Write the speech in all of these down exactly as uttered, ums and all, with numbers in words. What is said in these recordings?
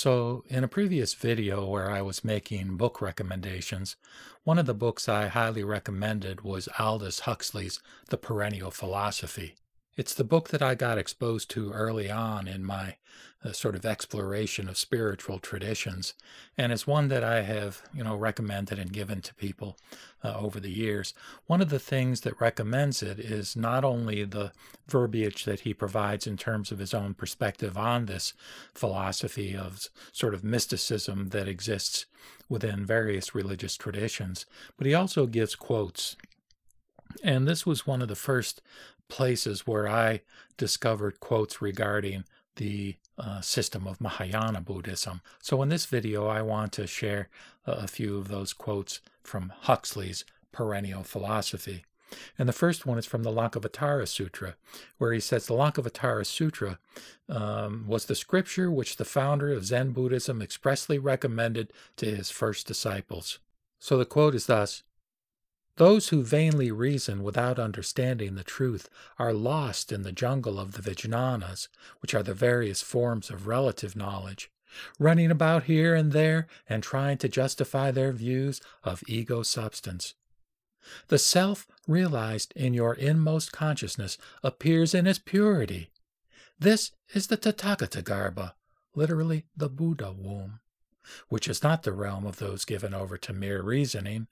So in a previous video where I was making book recommendations, one of the books I highly recommended was Aldous Huxley's The Perennial Philosophy. It's the book that I got exposed to early on in my uh, sort of exploration of spiritual traditions, and it's one that I have, you know, recommended and given to people uh, over the years. One of the things that recommends it is not only the verbiage that he provides in terms of his own perspective on this philosophy of sort of mysticism that exists within various religious traditions, but he also gives quotes. And this was one of the first places where I discovered quotes regarding the uh, system of Mahayana Buddhism. So in this video, I want to share a few of those quotes from Huxley's Perennial Philosophy. And the first one is from the Lankavatara Sutra, where he says, the Lankavatara Sutra um, was the scripture which the founder of Zen Buddhism expressly recommended to his first disciples. So the quote is thus, "Those who vainly reason without understanding the truth are lost in the jungle of the Vijnanas, which are the various forms of relative knowledge, running about here and there and trying to justify their views of ego substance. The self realized in your inmost consciousness appears in its purity. This is the Tathagata-garbha, literally the Buddha womb, which is not the realm of those given over to mere reasoning.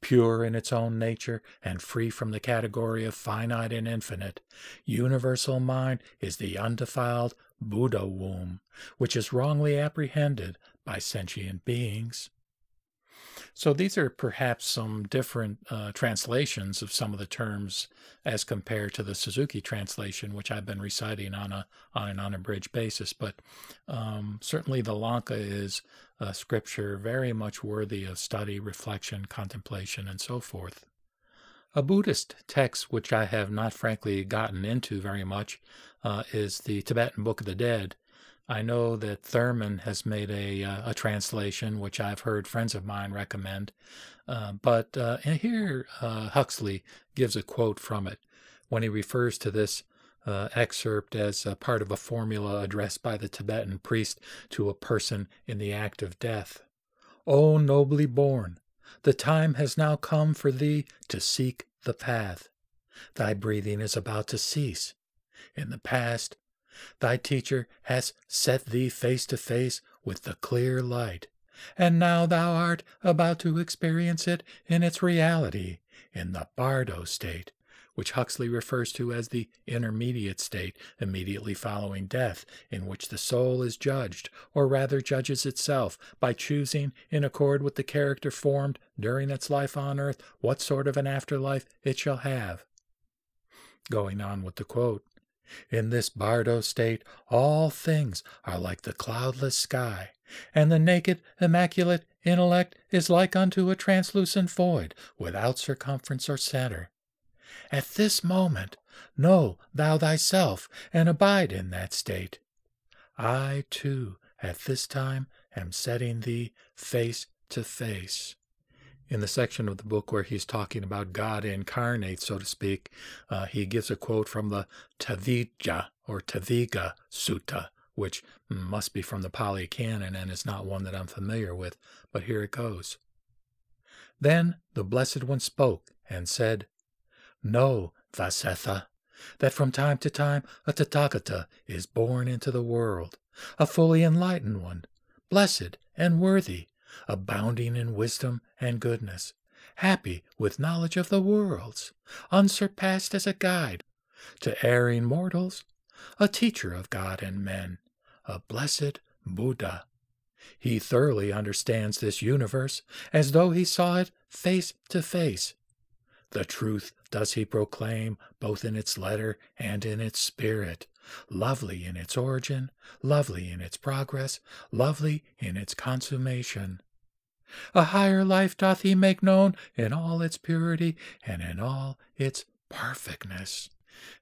Pure in its own nature and free from the category of finite and infinite, universal mind is the undefiled Buddha womb, which is wrongly apprehended by sentient beings." So these are perhaps some different uh, translations of some of the terms as compared to the Suzuki translation, which I've been reciting on, a, on an unabridged basis. But um, certainly the Lanka is a scripture very much worthy of study, reflection, contemplation, and so forth. A Buddhist text which I have not frankly gotten into very much uh, is the Tibetan Book of the Dead. I know that Thurman has made a, uh, a translation, which I've heard friends of mine recommend, uh, but uh, and here uh, Huxley gives a quote from it when he refers to this uh, excerpt as a part of a formula addressed by the Tibetan priest to a person in the act of death. "O nobly born, the time has now come for thee to seek the path. Thy breathing is about to cease. In the past, thy teacher has set thee face to face with the clear light, and now thou art about to experience it in its reality, in the Bardo state," which Huxley refers to as the intermediate state immediately following death, in which the soul is judged, or rather judges itself, by choosing, in accord with the character formed during its life on earth, what sort of an afterlife it shall have. Going on with the quote, "In this Bardo state, all things are like the cloudless sky, and the naked, immaculate intellect is like unto a translucent void, without circumference or center. At this moment, know thou thyself, and abide in that state. I, too, at this time am setting thee face to face." In the section of the book where he's talking about God incarnate, so to speak, uh, he gives a quote from the Tavidja or Taviga Sutta, which must be from the Pali canon and is not one that I'm familiar with, but here it goes. "Then the Blessed One spoke and said, 'Know, Vasetha, that from time to time a Tathagata is born into the world, a fully enlightened one, blessed and worthy, abounding in wisdom and goodness, happy with knowledge of the worlds, unsurpassed as a guide to erring mortals, a teacher of God and men, a blessed Buddha. He thoroughly understands this universe as though he saw it face to face. The truth does he proclaim both in its letter and in its spirit, lovely in its origin, lovely in its progress, lovely in its consummation. A higher life doth he make known in all its purity and in all its perfectness."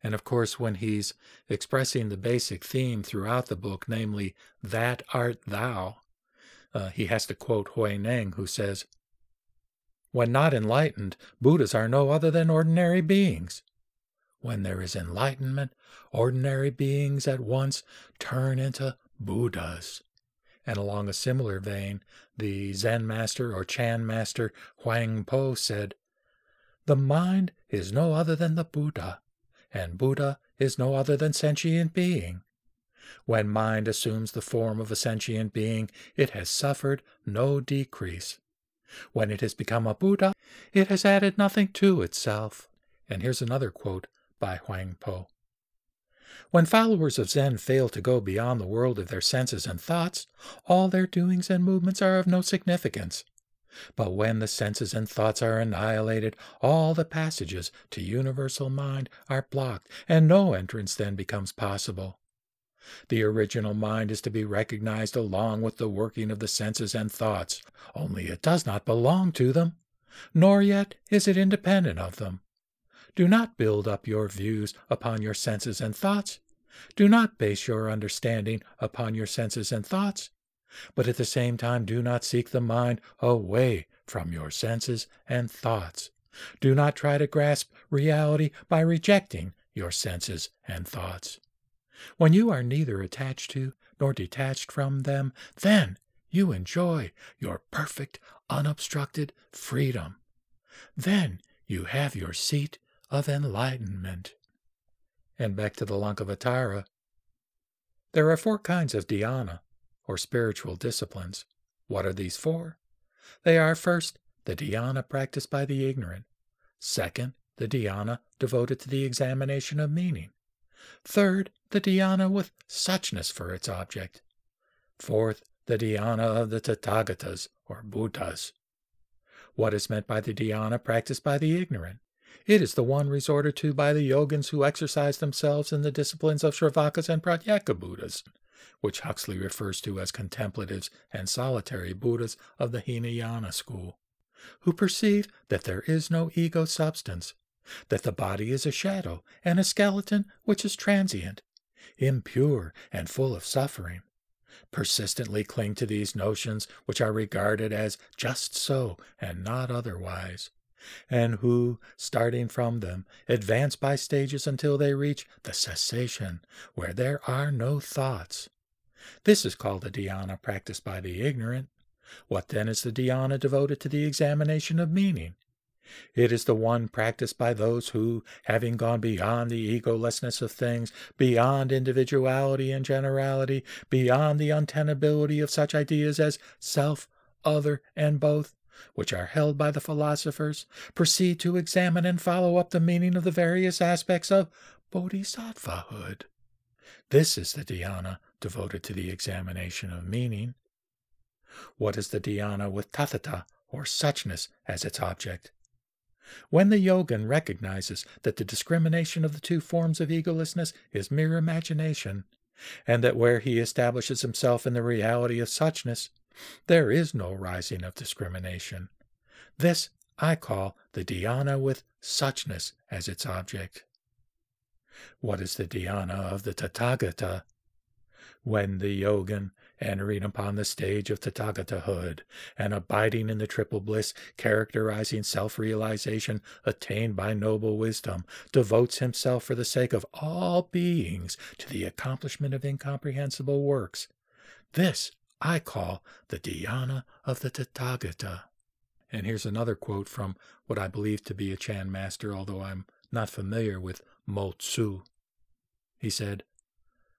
And of course, when he's expressing the basic theme throughout the book, namely, "That art thou," uh, he has to quote Hui Neng, who says, "When not enlightened, Buddhas are no other than ordinary beings. When there is enlightenment, ordinary beings at once turn into Buddhas. And along a similar vein, the Zen master or Chan master Huang Po said, "The mind is no other than the Buddha, and Buddha is no other than sentient being. When mind assumes the form of a sentient being, it has suffered no decrease. When it has become a Buddha, it has added nothing to itself." And here's another quote by Huang Po. When followers of Zen fail to go beyond the world of their senses and thoughts, all their doings and movements are of no significance. But when the senses and thoughts are annihilated, all the passages to universal mind are blocked, and no entrance then becomes possible. The original mind is to be recognized along with the working of the senses and thoughts, only it does not belong to them, nor yet is it independent of them. Do not build up your views upon your senses and thoughts. Do not base your understanding upon your senses and thoughts. But at the same time, do not seek the mind away from your senses and thoughts. Do not try to grasp reality by rejecting your senses and thoughts. When you are neither attached to nor detached from them, then you enjoy your perfect, unobstructed freedom. Then you have your seat of enlightenment. And back to the Lankavatara. There are four kinds of dhyana, or spiritual disciplines. What are these four? They are, first, the dhyana practiced by the ignorant. Second, the dhyana devoted to the examination of meaning. Third, the dhyana with suchness for its object. Fourth, the dhyana of the Tathagatas, or Buddhas. What is meant by the dhyana practiced by the ignorant? It is the one resorted to by the yogins who exercise themselves in the disciplines of Sravakas and Pratyeka Buddhas, which Huxley refers to as contemplatives and solitary Buddhas of the Hinayana school, who perceive that there is no ego substance, that the body is a shadow and a skeleton which is transient, impure and full of suffering, persistently cling to these notions which are regarded as just so and not otherwise, and who, starting from them, advance by stages until they reach the cessation, where there are no thoughts. This is called the dhyana practiced by the ignorant. What then is the dhyana devoted to the examination of meaning? It is the one practiced by those who, having gone beyond the egolessness of things, beyond individuality and generality, beyond the untenability of such ideas as self, other, and both, which are held by the philosophers, proceed to examine and follow up the meaning of the various aspects of bodhisattva-hood. This is the dhyana devoted to the examination of meaning. What is the dhyana with tathata, or suchness, as its object? When the yogin recognizes that the discrimination of the two forms of egolessness is mere imagination, and that where he establishes himself in the reality of suchness, there is no rising of discrimination. This I call the dhyana with suchness as its object. What is the dhyana of the Tathagata? When the yogin, entering upon the stage of tathagata-hood, and abiding in the triple bliss characterizing self-realization attained by noble wisdom, devotes himself for the sake of all beings to the accomplishment of incomprehensible works, this I call the dhyana of the Tathagata. And here's another quote from what I believe to be a Chan master, although I'm not familiar with Motsu. He said,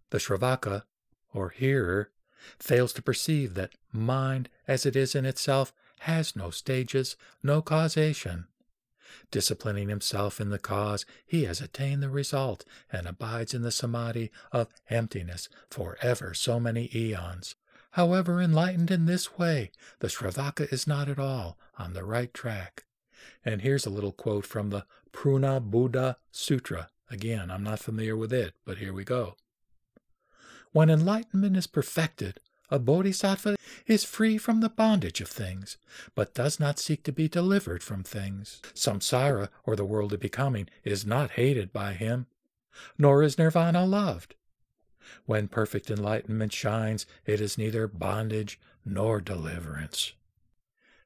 "The Sravaka, or hearer, fails to perceive that mind, as it is in itself, has no stages, no causation. Disciplining himself in the cause, he has attained the result and abides in the samadhi of emptiness for ever so many eons. However, enlightened in this way, the Sravaka is not at all on the right track." And here's a little quote from the Pruna Buddha Sutra. Again, I'm not familiar with it, but here we go. "When enlightenment is perfected, a bodhisattva is free from the bondage of things, but does not seek to be delivered from things. Samsara, or the world of becoming, is not hated by him, nor is nirvana loved. When perfect enlightenment shines, it is neither bondage nor deliverance."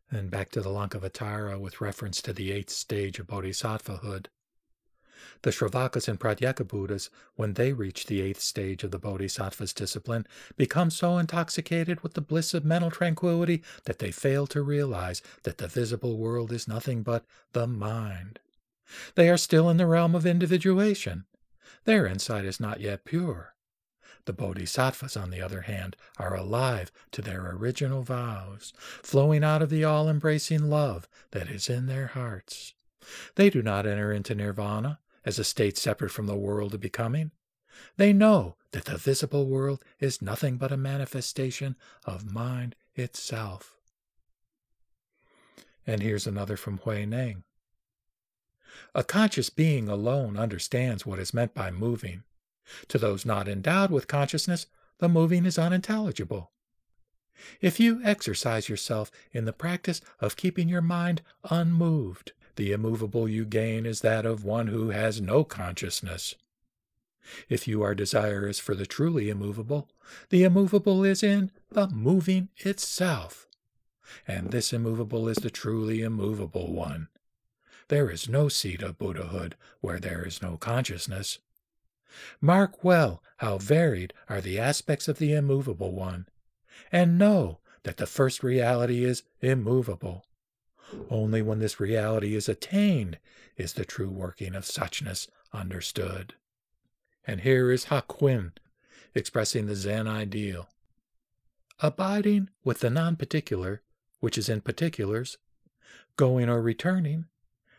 And back to the Lankavatara with reference to the eighth stage of bodhisattvahood. The Sravakas and Pratyeka Buddhas, when they reach the eighth stage of the Bodhisattva's discipline, become so intoxicated with the bliss of mental tranquility that they fail to realize that the visible world is nothing but the mind. They are still in the realm of individuation. Their insight is not yet pure. The Bodhisattvas, on the other hand, are alive to their original vows, flowing out of the all-embracing love that is in their hearts. They do not enter into nirvana as a state separate from the world of becoming. They know that the visible world is nothing but a manifestation of mind itself. And here's another from Hui Neng. A conscious being alone understands what is meant by moving. To those not endowed with consciousness, the moving is unintelligible. If you exercise yourself in the practice of keeping your mind unmoved, the immovable you gain is that of one who has no consciousness. If you are desirous for the truly immovable, the immovable is in the moving itself. And this immovable is the truly immovable one. There is no seat of Buddhahood where there is no consciousness. Mark well how varied are the aspects of the immovable one, and know that the first reality is immovable. Only when this reality is attained is the true working of suchness understood. And here is Hakuin expressing the Zen ideal. Abiding with the non-particular, which is in particulars, going or returning,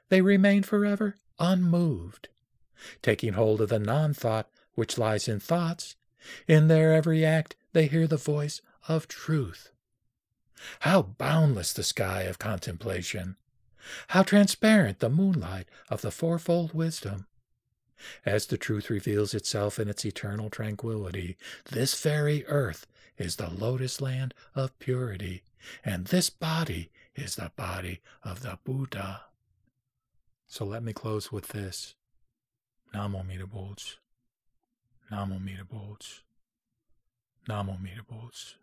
they remain forever unmoved. Taking hold of the non-thought which lies in thoughts, in their every act they hear the voice of truth. How boundless the sky of contemplation! How transparent the moonlight of the fourfold wisdom! As the truth reveals itself in its eternal tranquility, this very earth is the lotus land of purity, and this body is the body of the Buddha. So let me close with this. Namo Meetabodes. Namo Meetabodes. Namo Meetabodes.